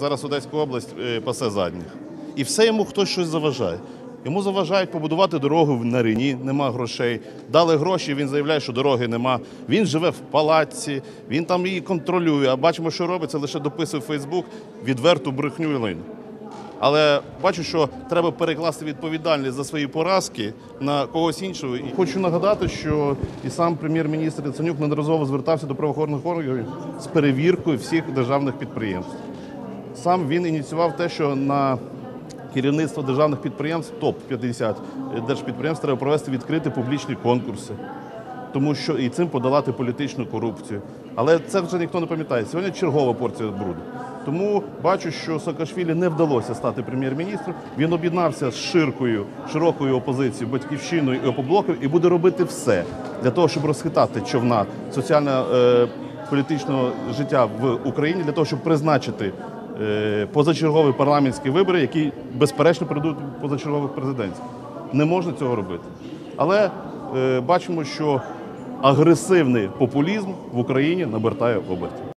Зараз Одеська область пасе задніх. І все йому хтось щось заважає. Йому заважають побудувати дорогу в Нарині, нема грошей. Дали гроші, він заявляє, що дороги нема. Він живе в палаці, він там її контролює. А бачимо, що робиться, лише дописує в Фейсбук відверту брехню і линь. Але бачу, що треба перекласти відповідальність за свої поразки на когось іншого. І хочу нагадати, що і сам прем'єр-міністр Яценюк неодноразово звертався до правоохоронних органів з перевіркою всіх державних підприємств. Сам він ініціював те, що на керівництво державних підприємств, топ-50 держпідприємств, треба провести відкриті публічні конкурси, тому що і цим подолати політичну корупцію. Але це вже ніхто не пам'ятає. Сьогодні чергова порція бруду. Тому бачу, що Саакашвілі не вдалося стати прем'єр-міністром. Він об'єднався з широкою опозицією, Батьківщиною і Опоблоком, і буде робити все для того, щоб розхитати човна соціально-політичного життя в Україні, для того, щоб призначити позачергові парламентські вибори, які, безперечно, прийдуть позачергових президентських. Не можна цього робити. Але бачимо, що агресивний популізм в Україні набирає обертів.